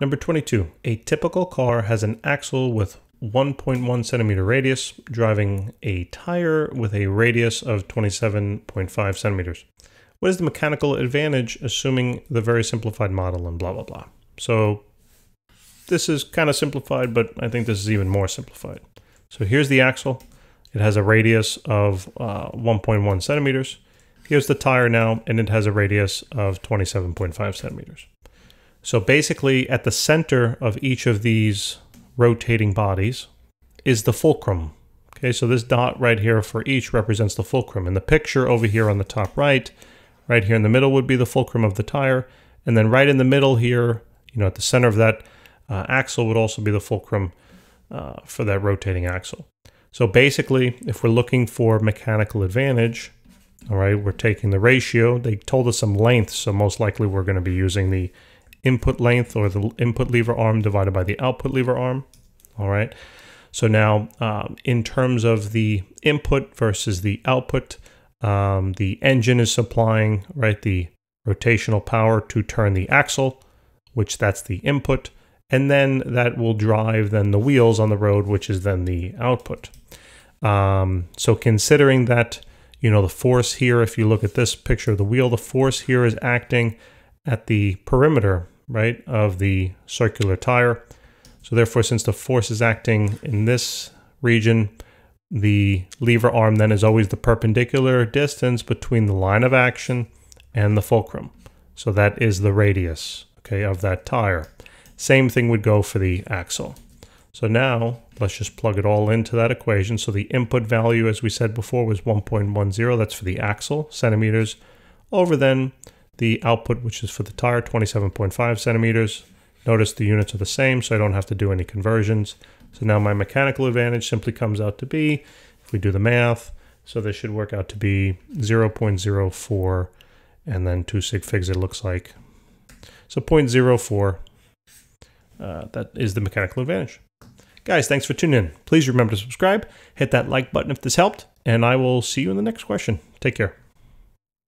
Number 22, a typical car has an axle with 1.1 centimeter radius, driving a tire with a radius of 27.5 centimeters. What is the mechanical advantage, assuming the very simplified model and blah, blah, blah. So this is kind of simplified, but I think this is even more simplified. So here's the axle. It has a radius of 1.1 centimeters. Here's the tire now, and it has a radius of 27.5 centimeters. So basically at the center of each of these rotating bodies is the fulcrum. Okay, so this dot right here for each represents the fulcrum. In the picture over here on the top right here in the middle would be the fulcrum of the tire. And then right in the middle here, you know, at the center of that axle would also be the fulcrum for that rotating axle. So basically, if we're looking for mechanical advantage, all right, we're taking the ratio. They told us some length, so most likely we're going to be using the input length or the input lever arm divided by the output lever arm. All right. So now in terms of the input versus the output, the engine is supplying, right, the rotational power to turn the axle, which that's the input. And then that will drive then the wheels on the road, which is then the output. So considering that, you know, the force here, if you look at this picture of the wheel, the force here is acting at the perimeter, right, of the circular tire. So therefore, since the force is acting in this region, the lever arm then is always the perpendicular distance between the line of action and the fulcrum. So that is the radius, okay, of that tire. Same thing would go for the axle. So now let's just plug it all into that equation. So the input value, as we said before, was 1.10. That's for the axle, centimeters, over then the output, which is for the tire, 27.5 centimeters. Notice the units are the same, so I don't have to do any conversions. So now my mechanical advantage simply comes out to be, if we do the math, so this should work out to be 0.04 and then 2 sig figs, it looks like. So 0.04, that is the mechanical advantage. Guys, thanks for tuning in. Please remember to subscribe, hit that like button if this helped, and I will see you in the next question. Take care.